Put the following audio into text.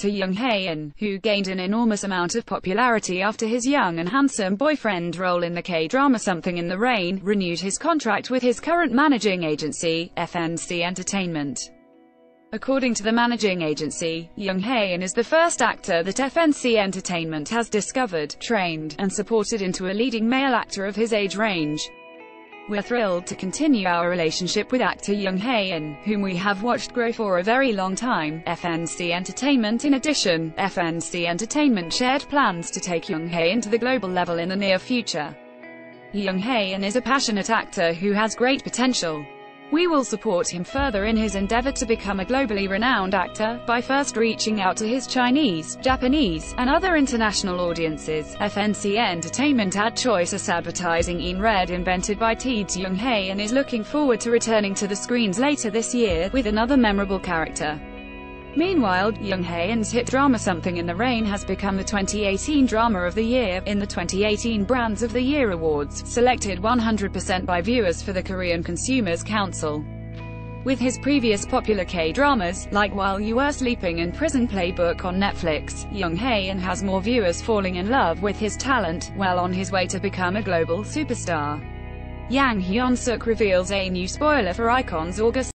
actor Jung Hae-in, who gained an enormous amount of popularity after his young and handsome boyfriend role in the K-drama Something in the Rain, renewed his contract with his current managing agency, FNC Entertainment. According to the managing agency, Jung Hae-in is the first actor that FNC Entertainment has discovered, trained, and supported into a leading male actor of his age range. "We're thrilled to continue our relationship with actor Jung Hae-in, whom we have watched grow for a very long time," FNC Entertainment. In addition, FNC Entertainment shared plans to take Jung Hae-in to the global level in the near future. "Jung Hae-in is a passionate actor who has great potential. We will support him further in his endeavor to become a globally renowned actor, by first reaching out to his Chinese, Japanese, and other international audiences." FNC Entertainment ad choice as advertising in red invented by Teeds. Jung Hae-in is looking forward to returning to the screens later this year, with another memorable character. Meanwhile, Jung Hae-in's hit drama Something in the Rain has become the 2018 Drama of the Year, in the 2018 Brands of the Year Awards, selected 100% by viewers for the Korean Consumers Council. With his previous popular K-dramas, like While You Were Sleeping and Prison Playbook on Netflix, Jung Hae-in has more viewers falling in love with his talent, well on his way to become a global superstar. Yang Hyun-suk reveals a new spoiler for Icon's August